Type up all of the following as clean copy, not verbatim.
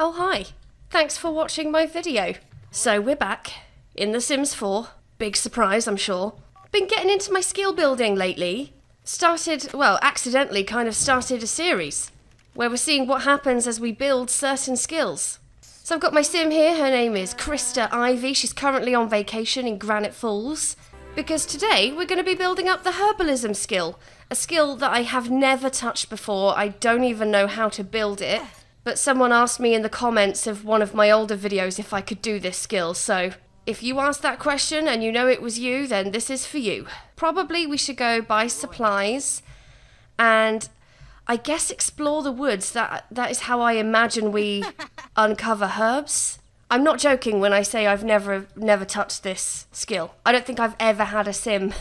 Oh hi, thanks for watching my video. So we're back in The Sims 4. Big surprise, I'm sure. Been getting into my skill building lately. Started, well, accidentally kind of started a series where we're seeing what happens as we build certain skills. So I've got my sim here, her name is Krista Ivy. She's currently on vacation in Granite Falls because today we're going to be building up the herbalism skill, a skill that I have never touched before. I don't even know how to build it, but someone asked me in the comments of one of my older videos if I could do this skill, so if you asked that question and you know it was you, then this is for you. Probably we should go buy supplies and I guess explore the woods. That is how I imagine we uncover herbs. I'm not joking when I say I've never touched this skill. I don't think I've ever had a sim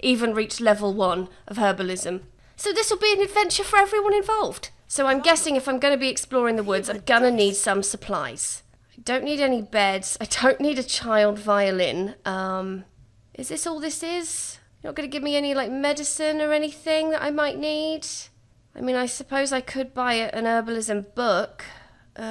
even reach level 1 of herbalism. So this will be an adventure for everyone involved. So I'm guessing if I'm going to be exploring the woods, I'm going to need some supplies. I don't need any beds. I don't need a child violin. Is this all this is? You're not going to give me any like medicine or anything that I might need? I mean, I suppose I could buy an herbalism book. I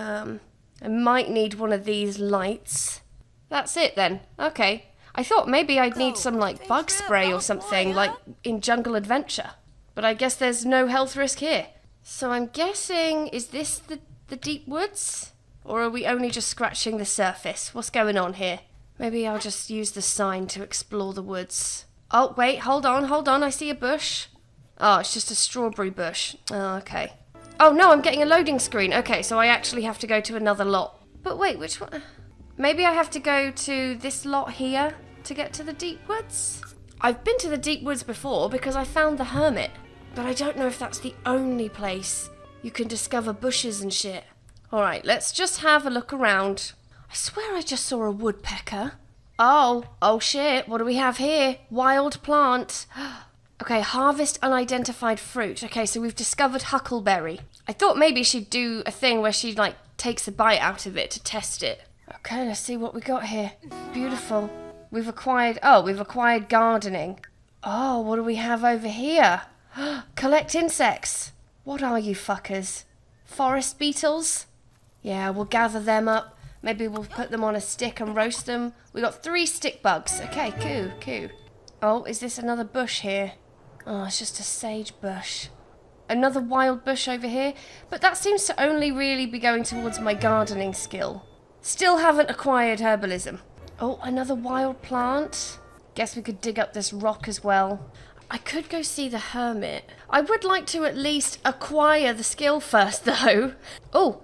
might need one of these lights. That's it then. Okay. I thought maybe I'd need some like bug spray or something like in Jungle Adventure. But I guess there's no health risk here. So I'm guessing, is this the deep woods? Or are we only just scratching the surface? What's going on here? Maybe I'll just use the sign to explore the woods. Oh, wait, hold on, I see a bush. Oh, it's just a strawberry bush. Oh, okay. Oh no, I'm getting a loading screen. Okay, so I actually have to go to another lot. But wait, which one? Maybe I have to go to this lot here to get to the deep woods? I've been to the deep woods before because I found the hermit. But I don't know if that's the only place you can discover bushes and shit. Alright, let's just have a look around. I swear I just saw a woodpecker. Oh shit, what do we have here? Wild plant. Okay, harvest unidentified fruit. Okay, so we've discovered huckleberry. I thought maybe she'd do a thing where she like takes a bite out of it to test it. Okay, let's see what we got here. Beautiful. We've acquired gardening. Oh, what do we have over here? Collect insects. What are you fuckers? Forest beetles? Yeah, we'll gather them up. Maybe we'll put them on a stick and roast them. We got 3 stick bugs. Okay, cool. Oh, is this another bush here? Oh, it's just a sage bush. Another wild bush over here. But that seems to only really be going towards my gardening skill. Still haven't acquired herbalism. Oh, another wild plant. Guess we could dig up this rock as well. I could go see the hermit. I would like to at least acquire the skill first, though. Oh,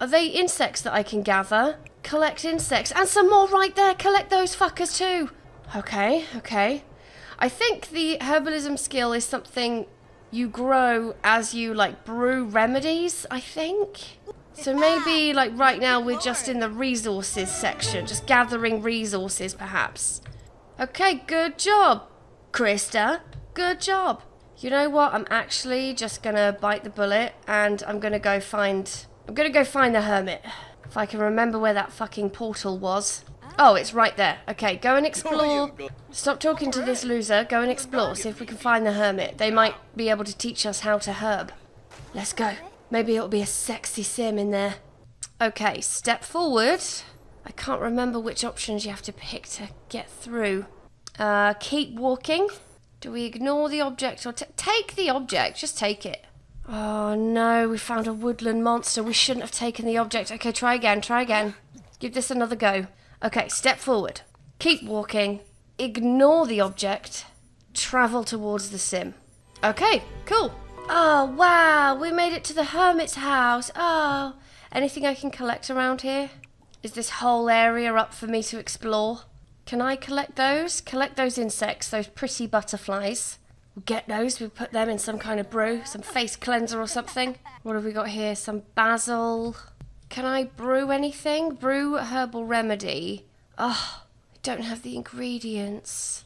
are they insects that I can gather? Collect insects. And some more right there. Collect those fuckers too. Okay. I think the herbalism skill is something you grow as you, like, brew remedies, I think. So maybe, like, right now we're just in the resources section. Just gathering resources, perhaps. Okay, good job, Krista. Good job. You know what? I'm actually just gonna bite the bullet and I'm gonna go find the hermit. If I can remember where that fucking portal was. Oh, it's right there. Okay, go and explore. Stop talking to this loser. Go and explore. See if we can find the hermit. They might be able to teach us how to herb. Let's go. Maybe it'll be a sexy sim in there. Okay, step forward. I can't remember which options you have to pick to get through. Keep walking. Do we ignore the object or take the object? Just take it. Oh no, we found a woodland monster. We shouldn't have taken the object. Okay, try again. Give this another go. Okay, step forward. Keep walking. Ignore the object. Travel towards the sim. Okay, cool. Oh wow, we made it to the hermit's house. Oh, anything I can collect around here? Is this whole area up for me to explore? Can I collect those? Collect those insects, those pretty butterflies. We'll get those, we'll put them in some kind of brew, some face cleanser or something. What have we got here? Some basil. Can I brew anything? Brew herbal remedy. Oh, I don't have the ingredients.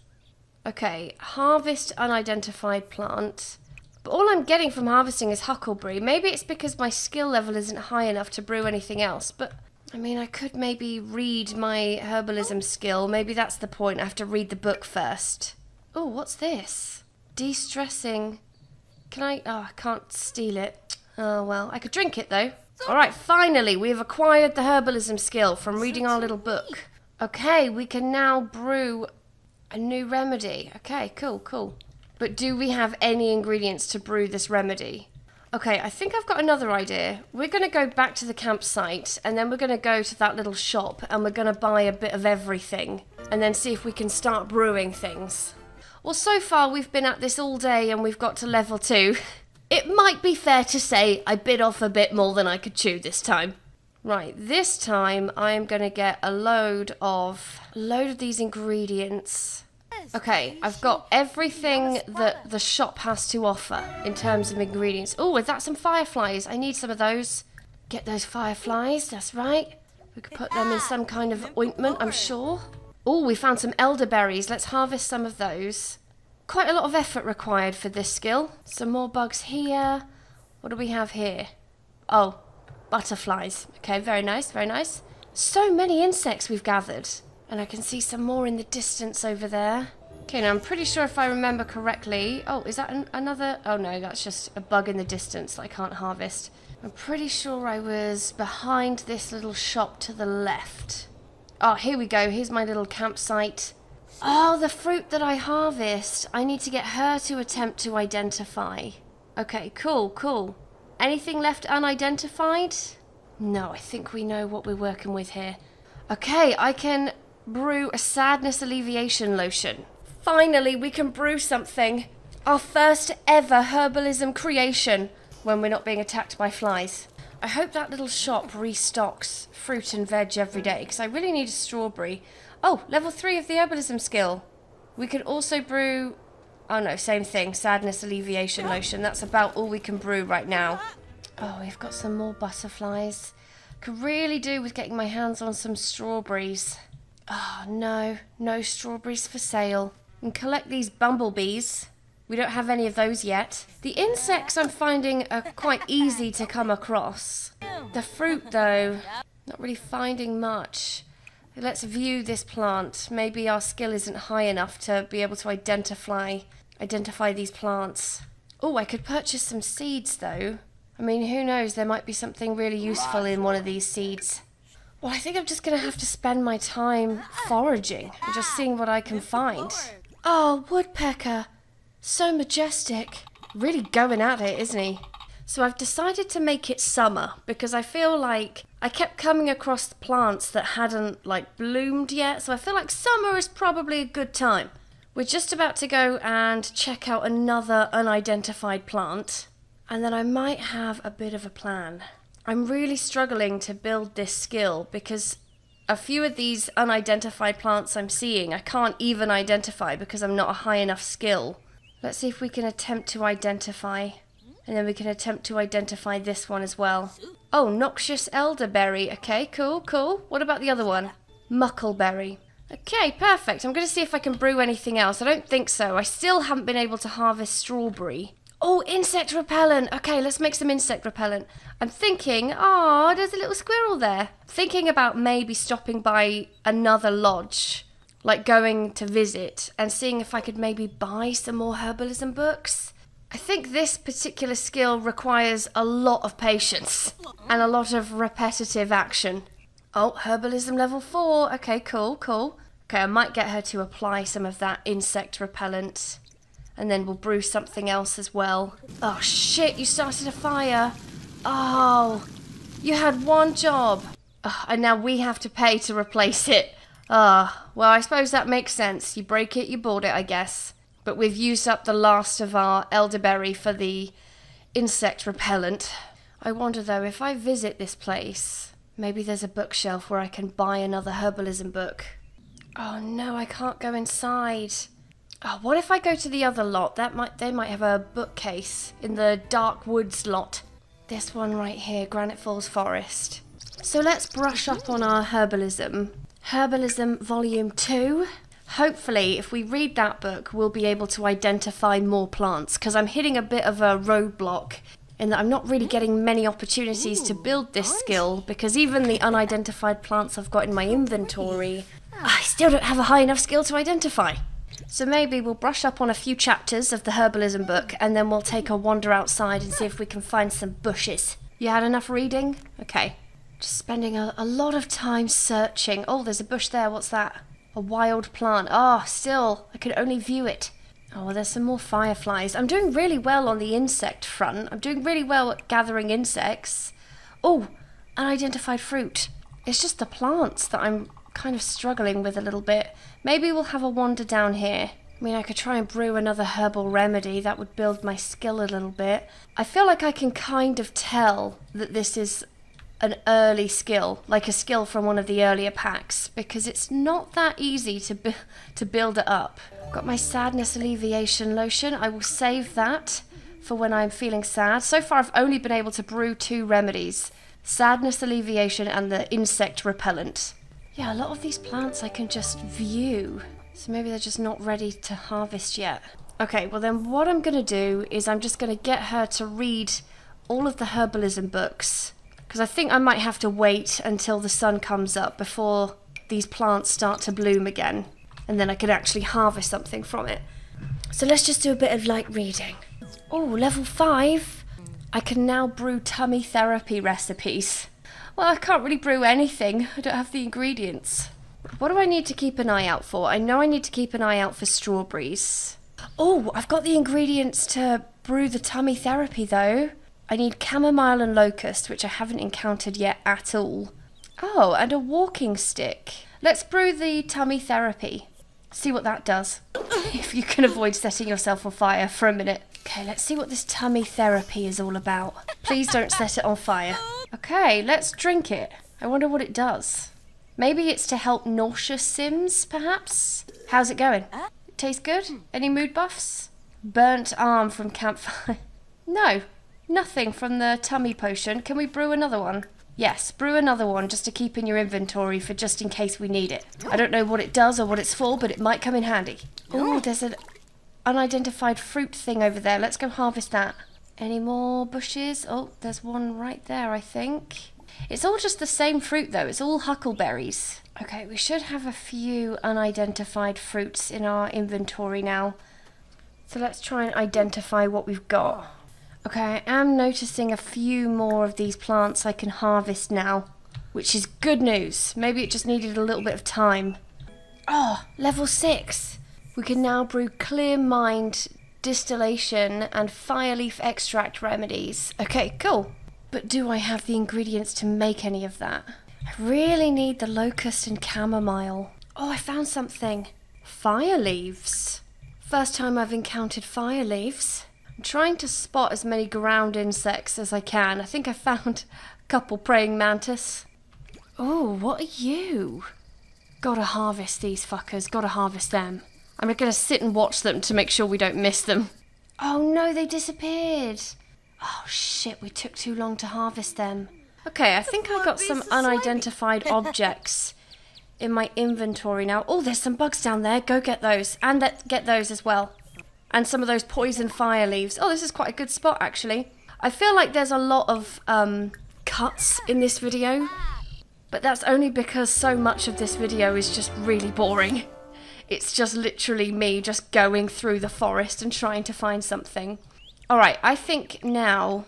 Okay, harvest unidentified plant. But all I'm getting from harvesting is huckleberry. Maybe it's because my skill level isn't high enough to brew anything else, but I mean, I could maybe read my herbalism skill. Maybe that's the point. I have to read the book first. Oh, what's this? De-stressing. Can I? Oh, I can't steal it. Oh, well, I could drink it, though. Alright, finally, we have acquired the herbalism skill from reading our little book. Okay, we can now brew a new remedy. Okay, cool, cool. But do we have any ingredients to brew this remedy? Okay, I think I've got another idea. We're going to go back to the campsite, and then we're going to go to that little shop, and we're going to buy a bit of everything, and then see if we can start brewing things. Well, so far we've been at this all day, and we've got to level 2. It might be fair to say I bit off a bit more than I could chew this time. Right, this time I'm going to get a load of these ingredients. Okay, I've got everything that the shop has to offer in terms of ingredients. Oh, is that some fireflies? I need some of those. Get those fireflies, that's right. We could put them in some kind of ointment, I'm sure. Oh, we found some elderberries. Let's harvest some of those. Quite a lot of effort required for this skill. Some more bugs here. What do we have here? Oh, butterflies. Okay, very nice, very nice. So many insects we've gathered. And I can see some more in the distance over there. Okay, now I'm pretty sure if I remember correctly... Oh, is that another... Oh no, that's just a bug in the distance that I can't harvest. I'm pretty sure I was behind this little shop to the left. Oh, here we go. Here's my little campsite. Oh, the fruit that I harvest. I need to get her to attempt to identify. Okay, cool, cool. Anything left unidentified? No, I think we know what we're working with here. Okay, I can... brew a sadness alleviation lotion. Finally, we can brew something. Our first ever herbalism creation when we're not being attacked by flies. I hope that little shop restocks fruit and veg every day because I really need a strawberry. Oh, level 3 of the herbalism skill. We can also brew... Oh no, same thing. Sadness alleviation lotion. That's about all we can brew right now. Oh, we've got some more butterflies. Could really do with getting my hands on some strawberries. Oh no, no strawberries for sale. And collect these bumblebees. We don't have any of those yet. The insects I'm finding are quite easy to come across. The fruit though, not really finding much. Let's view this plant. Maybe our skill isn't high enough to be able to identify these plants. Oh, I could purchase some seeds though. I mean, who knows, there might be something really useful in one of these seeds. Well, I think I'm just going to have to spend my time foraging and just seeing what I can find. Oh, woodpecker. So majestic. Really going at it, isn't he? So I've decided to make it summer because I feel like I kept coming across plants that hadn't, like, bloomed yet. So I feel like summer is probably a good time. We're just about to go and check out another unidentified plant. And then I might have a bit of a plan. I'm really struggling to build this skill because a few of these unidentified plants I'm seeing I can't even identify because I'm not a high enough skill. Let's see if we can attempt to identify. And then we can attempt to identify this one as well. Oh, noxious elderberry. Okay, cool, cool. What about the other one? Muckleberry. Okay, perfect. I'm going to see if I can brew anything else. I don't think so. I still haven't been able to harvest strawberry. Oh, insect repellent. Okay, let's make some insect repellent. I'm thinking, oh, there's a little squirrel there. Thinking about maybe stopping by another lodge, like going to visit and seeing if I could maybe buy some more herbalism books. I think this particular skill requires a lot of patience and a lot of repetitive action. Oh, herbalism level 4. Okay, cool, cool. Okay, I might get her to apply some of that insect repellent. And then we'll brew something else as well. Oh shit, you started a fire. Oh, you had one job. Oh, and now we have to pay to replace it. Ah, oh, well, I suppose that makes sense. You break it, you bought it, I guess. But we've used up the last of our elderberry for the insect repellent. I wonder though, if I visit this place, maybe there's a bookshelf where I can buy another herbalism book. Oh no, I can't go inside. Oh, what if I go to the other lot? They might have a bookcase in the dark woods lot. This one right here, Granite Falls Forest. So let's brush up on our herbalism. Herbalism Volume 2. Hopefully, if we read that book, we'll be able to identify more plants because I'm hitting a bit of a roadblock in that I'm not really getting many opportunities to build this skill because even the unidentified plants I've got in my inventory, I still don't have a high enough skill to identify. So maybe we'll brush up on a few chapters of the herbalism book and then we'll take a wander outside and see if we can find some bushes. You had enough reading? Okay. Just spending a lot of time searching. Oh, there's a bush there. What's that? A wild plant. Oh, still. I could only view it. Oh, well, there's some more fireflies. I'm doing really well on the insect front. I'm doing really well at gathering insects. Oh, unidentified fruit. It's just the plants that I'm kind of struggling with a little bit. Maybe we'll have a wander down here. I mean, I could try and brew another herbal remedy. That would build my skill a little bit. I feel like I can kind of tell that this is an early skill, like a skill from one of the earlier packs, because it's not that easy to build it up. Got my sadness alleviation lotion. I will save that for when I'm feeling sad. So far, I've only been able to brew 2 remedies. Sadness alleviation and the insect repellent. Yeah, a lot of these plants I can just view. So maybe they're just not ready to harvest yet. Okay, well then what I'm going to do is I'm just going to get her to read all of the herbalism books. Because I think I might have to wait until the sun comes up before these plants start to bloom again. And then I could actually harvest something from it. So let's just do a bit of light reading. Oh, level 5. I can now brew tummy therapy recipes. Well, I can't really brew anything. I don't have the ingredients. What do I need to keep an eye out for? I know I need to keep an eye out for strawberries. Oh, I've got the ingredients to brew the tummy therapy though. I need chamomile and locust, which I haven't encountered yet at all. Oh, and a walking stick. Let's brew the tummy therapy. See what that does. If you can avoid setting yourself on fire for a minute. Okay, let's see what this tummy therapy is all about. Please don't set it on fire. Okay, let's drink it. I wonder what it does. Maybe it's to help nauseous Sims, perhaps? How's it going? It tastes good? Any mood buffs? Burnt arm from campfire. No, nothing from the tummy potion. Can we brew another one? Yes, brew another one just to keep in your inventory for just in case we need it. I don't know what it does or what it's for, but it might come in handy. Oh, there's an unidentified fruit thing over there. Let's go harvest that. Any more bushes? Oh, there's one right there, I think. It's all just the same fruit, though. It's all huckleberries. Okay, we should have a few unidentified fruits in our inventory now. So let's try and identify what we've got. Okay, I am noticing a few more of these plants I can harvest now, which is good news. Maybe it just needed a little bit of time. Oh, level 6. We can now brew clear mind, distillation, and fireleaf extract remedies. Okay, cool. But do I have the ingredients to make any of that? I really need the locust and chamomile. Oh, I found something. Fire leaves. First time I've encountered fire leaves. I'm trying to spot as many ground insects as I can. I think I found a couple praying mantis. Oh, what are you? Gotta harvest these fuckers. Gotta harvest them. I'm gonna sit and watch them to make sure we don't miss them. Oh no, they disappeared. Oh shit, we took too long to harvest them. Okay, I think I got some unidentified objects in my inventory now. Oh, there's some bugs down there. Go get those. And get those as well. And some of those poison fire leaves. Oh, this is quite a good spot, actually. I feel like there's a lot of cuts in this video, but that's only because so much of this video is just really boring. It's just literally me just going through the forest and trying to find something. All right, I think now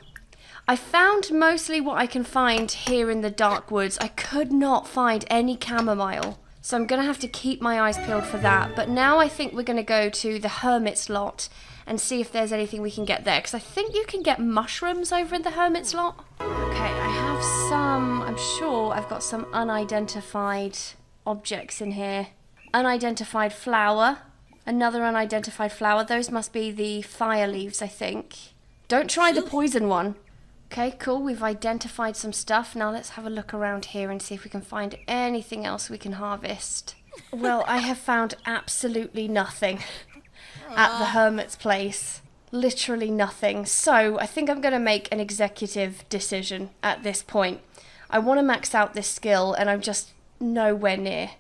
I found mostly what I can find here in the dark woods. I could not find any chamomile. So I'm going to have to keep my eyes peeled for that. But now I think we're going to go to the Hermit's Lot and see if there's anything we can get there. Because I think you can get mushrooms over in the Hermit's Lot. Okay, I have some... I'm sure I've got some unidentified objects in here. Unidentified flower. Another unidentified flower. Those must be the fire leaves, I think. Don't try the poison one. Okay, cool. We've identified some stuff. Now let's have a look around here and see if we can find anything else we can harvest. Well, I have found absolutely nothing at the hermit's place. Literally nothing. So I think I'm going to make an executive decision at this point. I want to max out this skill and I'm just nowhere near.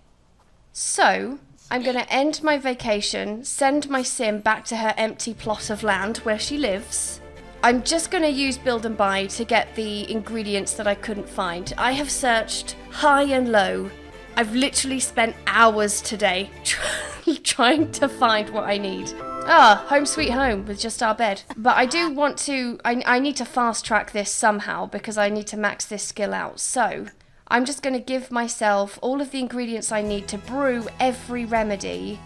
So I'm going to end my vacation, send my sim back to her empty plot of land where she lives. I'm just going to use build and buy to get the ingredients that I couldn't find. I have searched high and low. I've literally spent hours today trying to find what I need. Ah, home sweet home with just our bed. But I do want to, I need to fast track this somehow because I need to max this skill out. So I'm just going to give myself all of the ingredients I need to brew every remedy.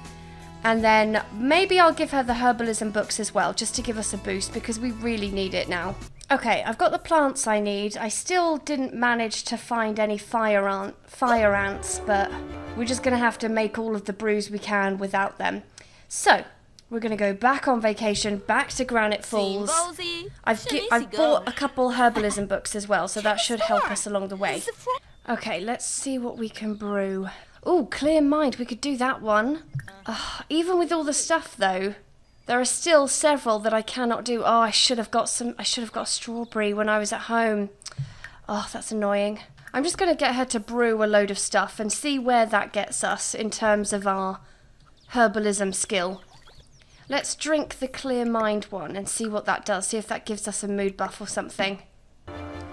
And then maybe I'll give her the herbalism books as well, just to give us a boost because we really need it now. Okay, I've got the plants I need. I still didn't manage to find any fire ants, but we're just going to have to make all of the brews we can without them. So we're going to go back on vacation, back to Granite Falls. I've bought a couple herbalism books as well, so that should help us along the way. Okay, let's see what we can brew. Ooh, clear mind, we could do that one. Even with all the stuff though, there are still several that I cannot do. Oh, I should have got a strawberry when I was at home. Oh, that's annoying. I'm just going to get her to brew a load of stuff and see where that gets us in terms of our herbalism skill. Let's drink the clear mind one and see what that does. See if that gives us a mood buff or something.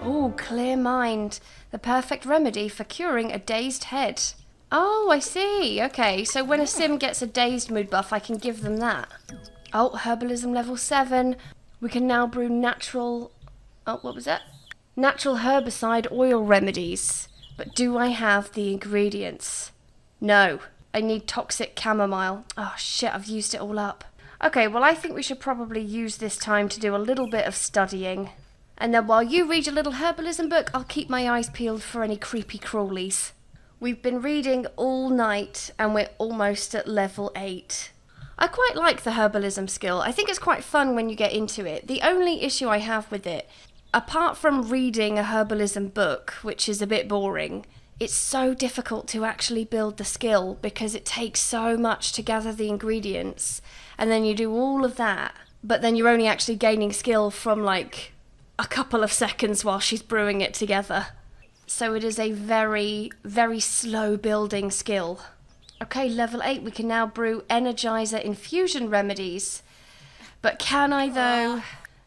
Oh, clear mind. The perfect remedy for curing a dazed head. Oh, I see. Okay, so when a sim gets a dazed mood buff, I can give them that. Oh, herbalism level 7. We can now brew natural... Oh, what was that? Natural herbicide oil remedies. But do I have the ingredients? No. I need toxic chamomile. Oh, shit, I've used it all up. Okay, well, I think we should probably use this time to do a little bit of studying. And then while you read your little herbalism book, I'll keep my eyes peeled for any creepy crawlies. We've been reading all night and we're almost at level 8. I quite like the herbalism skill. I think it's quite fun when you get into it. The only issue I have with it, apart from reading a herbalism book, which is a bit boring, it's so difficult to actually build the skill because it takes so much to gather the ingredients and then you do all of that, but then you're only actually gaining skill from like a couple of seconds while she's brewing it together. So it is a very, very slow building skill. Okay, level 8, we can now brew Energizer Infusion Remedies. But can I though?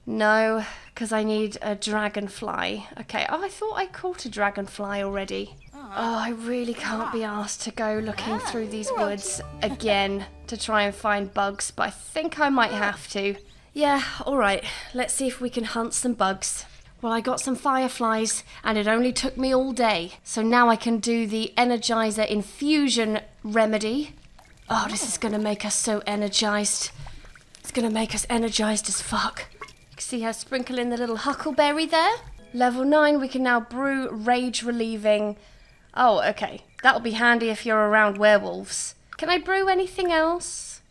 No, because I need a dragonfly. Okay, oh, I thought I caught a dragonfly already. Oh, I really can't be asked to go looking through these woods again to try and find bugs, but I think I might have to. Yeah, alright, let's see if we can hunt some bugs. Well, I got some fireflies and it only took me all day. So now I can do the Energizer Infusion Remedy. Oh, this is going to make us so energized. It's going to make us energized as fuck. You can see her sprinkle in the little huckleberry there. Level 9, we can now brew Rage Relieving. Oh, okay. That'll be handy if you're around werewolves. Can I brew anything else?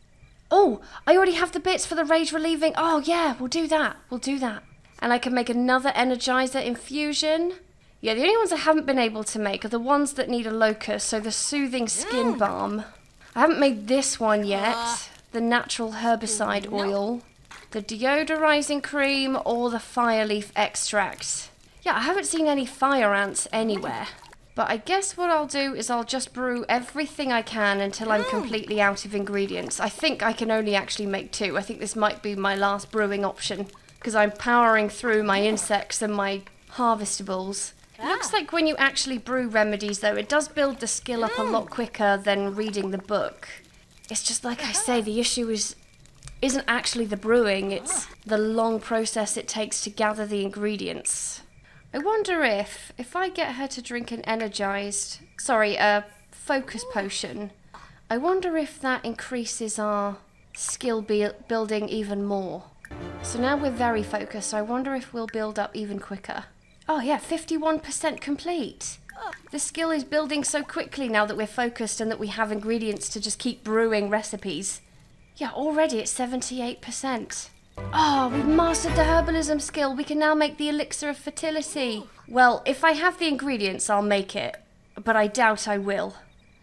Oh, I already have the bits for the Rage Relieving. Oh, yeah, we'll do that. We'll do that. And I can make another Energizer Infusion. Yeah, the only ones I haven't been able to make are the ones that need a locus, so the Soothing Skin Balm. I haven't made this one yet. The Natural Herbicide Oil. The Deodorizing Cream or the Fireleaf Extract. Yeah, I haven't seen any fire ants anywhere. But I guess what I'll do is I'll just brew everything I can until I'm completely out of ingredients. I think I can only actually make 2. I think this might be my last brewing option, because I'm powering through my insects and my harvestables. It looks like when you actually brew remedies though, it does build the skill up a lot quicker than reading the book. It's just like I say, the issue isn't actually the brewing, it's the long process it takes to gather the ingredients. I wonder if I get her to drink an focus potion, I wonder if that increases our skill building even more. So now we're very focused, so I wonder if we'll build up even quicker. Oh yeah, 51% complete! The skill is building so quickly now that we're focused and that we have ingredients to just keep brewing recipes. Yeah, already it's 78%. Oh, we've mastered the herbalism skill, we can now make the elixir of fertility. Well, if I have the ingredients I'll make it, but I doubt I will.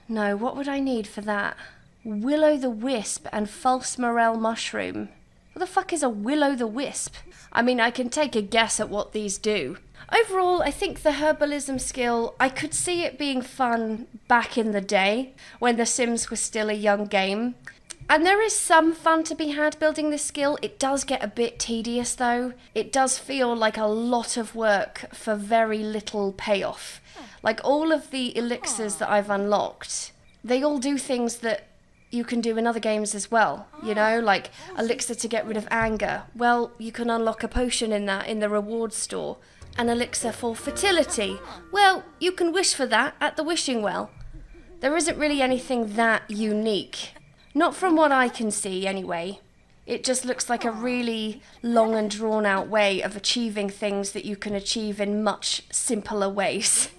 No, what would I need for that? Will-o'-the-wisp and false morel mushroom. What the fuck is a will-o'-the-wisp? I mean, I can take a guess at what these do. Overall, I think the herbalism skill, I could see it being fun back in the day, when The Sims was still a young game. And there is some fun to be had building this skill. It does get a bit tedious though. It does feel like a lot of work for very little payoff. Like all of the elixirs that I've unlocked, they all do things that you can do in other games as well, you know, like elixir to get rid of anger. Well, you can unlock a potion in that in the reward store. An elixir for fertility. Well, you can wish for that at the wishing well. There isn't really anything that unique. Not from what I can see, anyway. It just looks like a really long and drawn-out way of achieving things that you can achieve in much simpler ways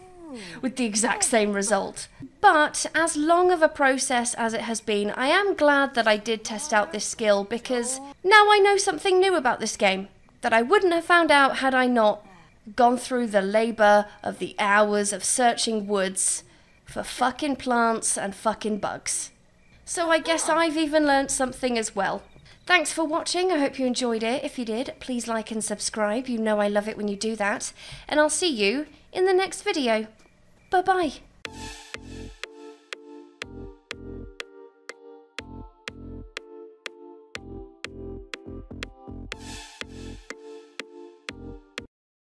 with the exact same result. But as long of a process as it has been, I am glad that I did test out this skill, because now I know something new about this game that I wouldn't have found out had I not gone through the labour of the hours of searching woods for fucking plants and fucking bugs. So I guess I've even learnt something as well. Thanks for watching. I hope you enjoyed it. If you did, please like and subscribe. You know I love it when you do that. And I'll see you in the next video. Bye-bye.